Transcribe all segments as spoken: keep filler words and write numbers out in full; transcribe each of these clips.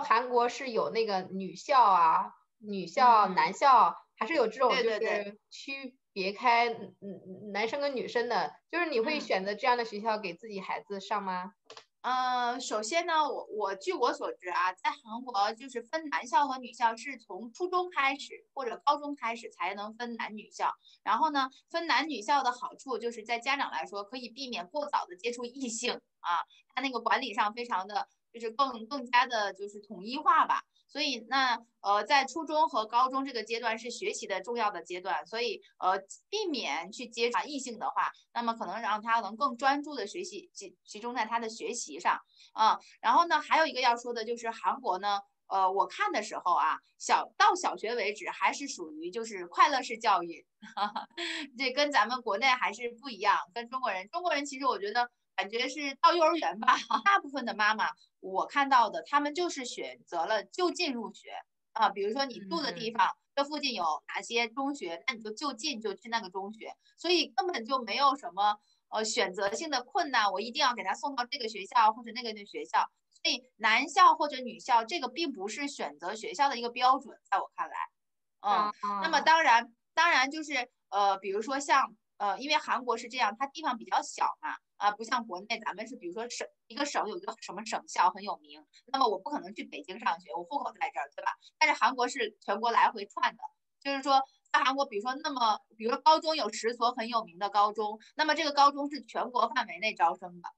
韩国是有那个女校啊，女校、嗯、男校，还是有这种就是区别开男生跟女生的，对对对，就是你会选择这样的学校给自己孩子上吗？嗯、呃，首先呢，我我据我所知啊，在韩国就是分男校和女校是从初中开始或者高中开始才能分男女校。然后呢，分男女校的好处就是在家长来说可以避免过早的接触异性啊，他那个管理上非常的就是更更加的就是统一化吧。所以那呃，在初中和高中这个阶段是学习的重要的阶段，所以呃，避免去接触异性的话，那么可能让他能更专注的学习，集集中在他的学习上啊、嗯。然后呢，还有一个要说的就是韩国呢，呃，我看的时候啊，小到小学为止还是属于就是快乐式教育，哈哈，这跟咱们国内还是不一样，跟中国人，中国人其实我觉得。感觉是到幼儿园吧，大部分的妈妈我看到的，他们就是选择了就近入学啊，比如说你住的地方、嗯、这附近有哪些中学，那你就就近就去那个中学，所以根本就没有什么呃选择性的困难，我一定要给他送到这个学校或者那个学校。所以男校或者女校这个并不是选择学校的一个标准，在我看来，嗯，嗯那么当然当然就是呃，比如说像呃，因为韩国是这样，它地方比较小嘛。啊，不像国内咱们是，比如说省一个省有一个什么省校很有名，那么我不可能去北京上学，我户口在这儿，对吧？但是韩国是全国来回串的，就是说在韩国，比如说那么，比如说高中有十所很有名的高中，那么这个高中是全国范围内招生的。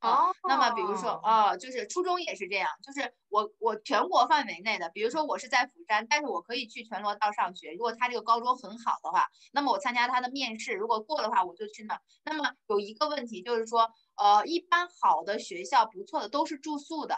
哦、嗯，那么比如说，哦，就是初中也是这样，就是我我全国范围内的，比如说我是在釜山，但是我可以去全罗道上学。如果他这个高中很好的话，那么我参加他的面试，如果过的话，我就去那。那么有一个问题就是说，呃，一般好的学校不错的都是住宿的，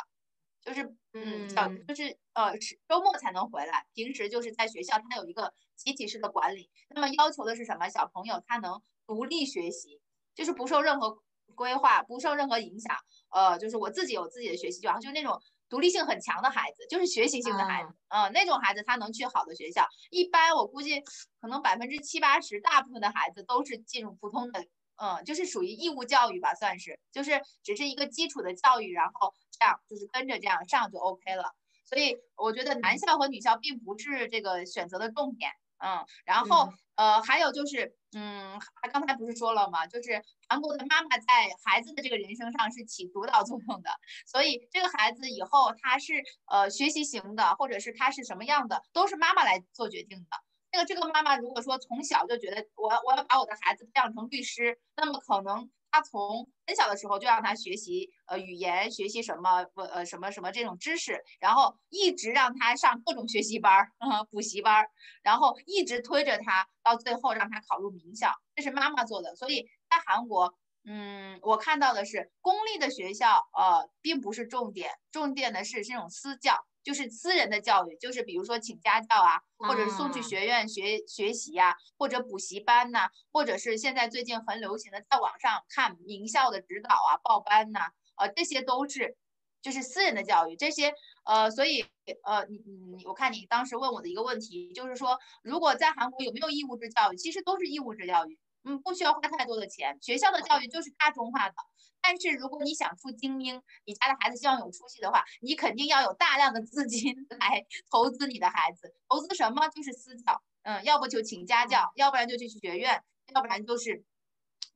就是嗯，小就是呃周末才能回来，平时就是在学校他有一个集体式的管理。那么要求的是什么？小朋友他能独立学习，就是不受任何。规划不受任何影响，呃，就是我自己有自己的学习就好，就是那种独立性很强的孩子，就是学习性的孩子，嗯、呃，那种孩子他能去好的学校。一般我估计可能百分之七八十，大部分的孩子都是进入普通的，嗯、呃，就是属于义务教育吧，算是，就是只是一个基础的教育，然后这样就是跟着这样上就 OK 了。所以我觉得男校和女校并不是这个选择的重点。嗯，然后呃，还有就是，嗯，刚才不是说了吗？就是韩国的妈妈在孩子的这个人生上是起主导作用的，所以这个孩子以后他是呃学习型的，或者是他是什么样的，都是妈妈来做决定的。那个这个妈妈如果说从小就觉得我我要把我的孩子培养成律师，那么可能他从很小的时候就让他学习呃语言，学习什么呃什么什么这种知识，然后一直让他上各种学习班、嗯、补习班，然后一直推着他到最后让他考入名校，这是妈妈做的。所以在韩国，嗯，我看到的是公立的学校呃并不是重点，重点的是这种私教，就是私人的教育，就是比如说请家教啊，或者是送去学院学、嗯、学习啊，或者补习班呐、啊，或者是现在最近很流行的在网上看名校的指导啊、报班呐、啊，呃，这些都是就是私人的教育，这些呃，所以呃，你你我看你当时问我的一个问题，就是说如果在韩国有没有义务制教育，其实都是义务制教育。嗯，不需要花太多的钱，学校的教育就是大众化的。但是如果你想出精英，你家的孩子希望有出息的话，你肯定要有大量的资金来投资你的孩子。投资什么？就是私教，嗯，要不就请家教，要不然就去学院，要不然就是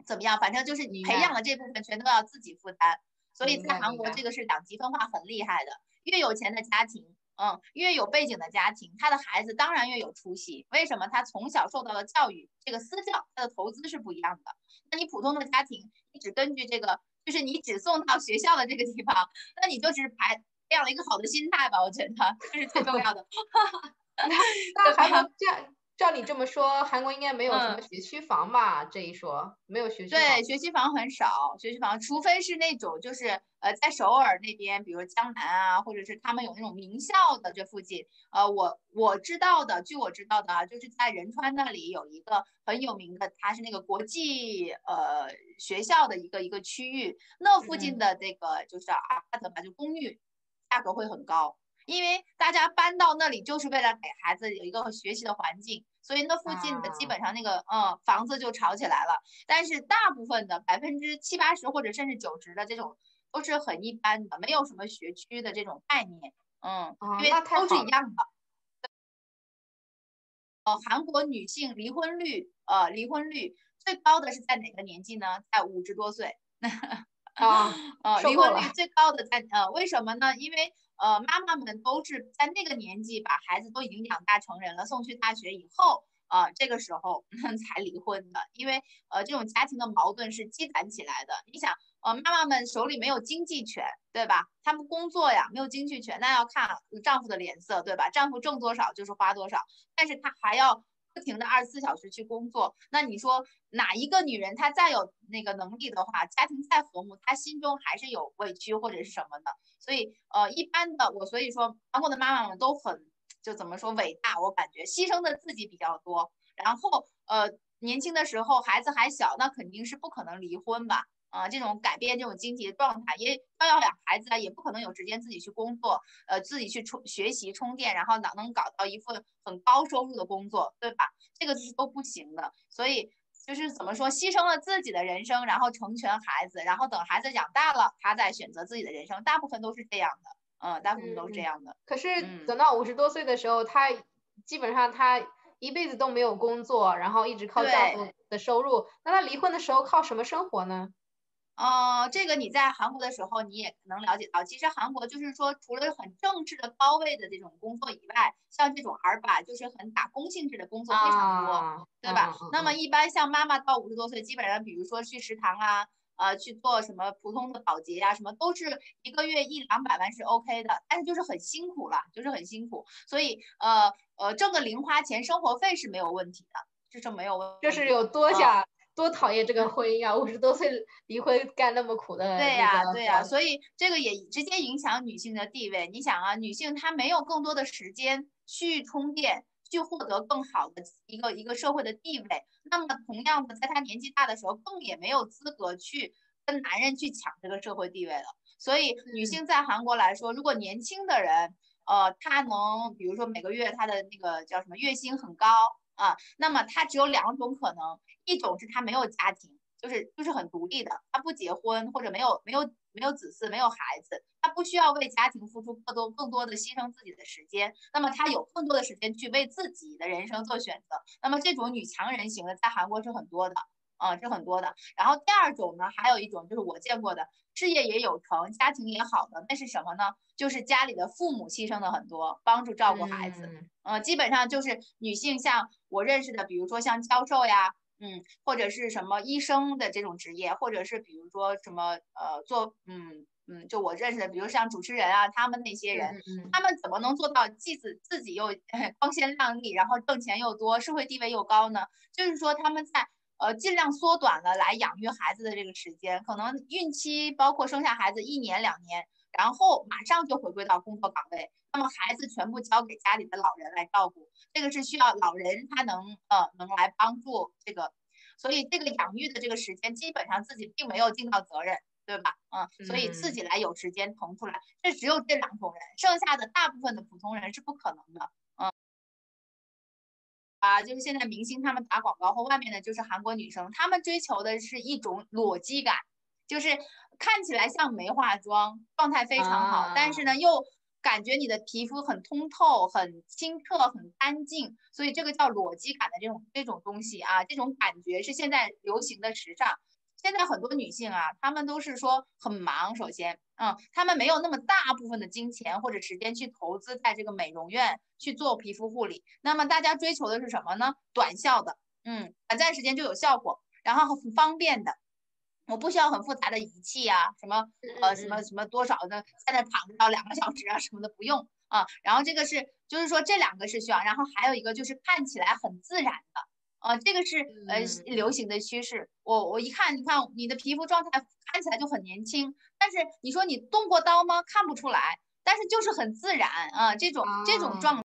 怎么样，反正就是你培养的这部分全都要自己负担。所以在韩国这个是两极分化很厉害的，越有钱的家庭。嗯，越有背景的家庭，他的孩子当然越有出息。为什么？他从小受到的教育，这个私教他的投资是不一样的。那你普通的家庭，你只根据这个，就是你只送到学校的这个地方，那你就是排培养了一个好的心态吧，我觉得这是最重要的。那韩国这样，照你这么说，韩国应该没有什么学区房吧？嗯、这一说没有学区房，对，学区房很少，学区房除非是那种就是。呃，在首尔那边，比如江南啊，或者是他们有那种名校的这附近，呃，我我知道的，据我知道的啊，就是在仁川那里有一个很有名的，它是那个国际呃学校的一个一个区域，那附近的这个就是阿帕特吧，就公寓，价格会很高，因为大家搬到那里就是为了给孩子有一个学习的环境，所以那附近的基本上那个、啊、嗯房子就炒起来了，但是大部分的百分之七八十或者甚至九十的这种。都是很一般的，没有什么学区的这种概念，嗯，啊、因为都是一样的。呃，韩国女性离婚率，呃，离婚率最高的是在哪个年纪呢？在五十多岁。啊，呃，离婚率最高的在呃，为什么呢？因为呃，妈妈们都是在那个年纪把孩子都已经养大成人了，送去大学以后。啊、呃，这个时候才离婚的，因为呃，这种家庭的矛盾是积攒起来的。你想，呃，妈妈们手里没有经济权，对吧？他们工作呀，没有经济权，那要看丈夫的脸色，对吧？丈夫挣多少就是花多少，但是他还要不停的二十四小时去工作。那你说哪一个女人她再有那个能力的话，家庭再和睦，她心中还是有委屈或者是什么的？所以呃，一般的我所以说，韩国的妈妈们都很。就怎么说伟大，我感觉牺牲的自己比较多。然后，呃，年轻的时候孩子还小，那肯定是不可能离婚吧？啊、呃，这种改变这种经济的状态，也要要养孩子啊，也不可能有时间自己去工作，呃，自己去充学习充电，然后哪能搞到一份很高收入的工作，对吧？这个是都不行的。所以就是怎么说，牺牲了自己的人生，然后成全孩子，然后等孩子长大了，他再选择自己的人生，大部分都是这样的。嗯，大部分都是这样的。嗯、可是等到五十多岁的时候，嗯、他基本上他一辈子都没有工作，然后一直靠丈夫的收入。那他离婚的时候靠什么生活呢？呃，这个你在韩国的时候你也能了解到，其实韩国就是说，除了很正式的高位的这种工作以外，像这种二吧，就是很打工性质的工作非常多，啊、对吧？嗯、那么一般像妈妈到五十多岁，基本上比如说去食堂啊。呃，去做什么普通的保洁呀、啊，什么都是一个月一两百万是 OK 的，但是就是很辛苦了，就是很辛苦，所以呃呃挣个零花钱、生活费是没有问题的，这是没有问题。就是有多想、嗯、多讨厌这个婚姻啊！五十多岁离婚干那么苦的、那个对啊，对呀对呀，所以这个也直接影响女性的地位。你想啊，女性她没有更多的时间去充电。去获得更好的一个一个社会的地位，那么同样的，在她年纪大的时候，更也没有资格去跟男人去抢这个社会地位了。所以，女性在韩国来说，如果年轻的人，呃，她能，比如说每个月她的那个叫什么月薪很高啊，那么她只有两种可能，一种是她没有家庭，就是就是很独立的，她不结婚或者没有没有没有子嗣，没有孩子。他不需要为家庭付出更多更多的牺牲自己的时间，那么他有更多的时间去为自己的人生做选择。那么这种女强人型的在韩国是很多的，啊，是很多的。然后第二种呢，还有一种就是我见过的，事业也有成，家庭也好的，那是什么呢？就是家里的父母牺牲了很多，帮助照顾孩子。嗯、呃，基本上就是女性，像我认识的，比如说像教授呀。嗯，或者是什么医生的这种职业，或者是比如说什么呃做嗯嗯，就我认识的，比如像主持人啊，他们那些人，嗯嗯他们怎么能做到既自自己又光鲜亮丽，然后挣钱又多，社会地位又高呢？就是说他们在呃尽量缩短了来养育孩子的这个时间，可能孕期包括生下孩子一年两年，然后马上就回归到工作岗位。那么孩子全部交给家里的老人来照顾，这个是需要老人他能呃能来帮助这个，所以这个养育的这个时间基本上自己并没有尽到责任，对吧？嗯，所以自己来有时间腾出来，这只有这两种人，剩下的大部分的普通人是不可能的。嗯，啊，就是现在明星他们打广告或外面的就是韩国女生，她们追求的是一种裸肌感，就是看起来像没化妆，状态非常好，啊、但是呢又。感觉你的皮肤很通透，很清澈，很干净，所以这个叫裸肌感的这种这种东西啊，这种感觉是现在流行的时尚。现在很多女性啊，她们都是说很忙，首先，嗯，她们没有那么大部分的金钱或者时间去投资在这个美容院去做皮肤护理。那么大家追求的是什么呢？短效的，嗯，短暂时间就有效果，然后很方便的。我不需要很复杂的仪器啊，什么呃什么什么多少的，在那躺着到两个小时啊什么的不用啊。然后这个是就是说这两个是需要，然后还有一个就是看起来很自然的，啊，这个是呃流行的趋势。我我一看，你看你的皮肤状态看起来就很年轻，但是你说你动过刀吗？看不出来，但是就是很自然啊，这种这种状态。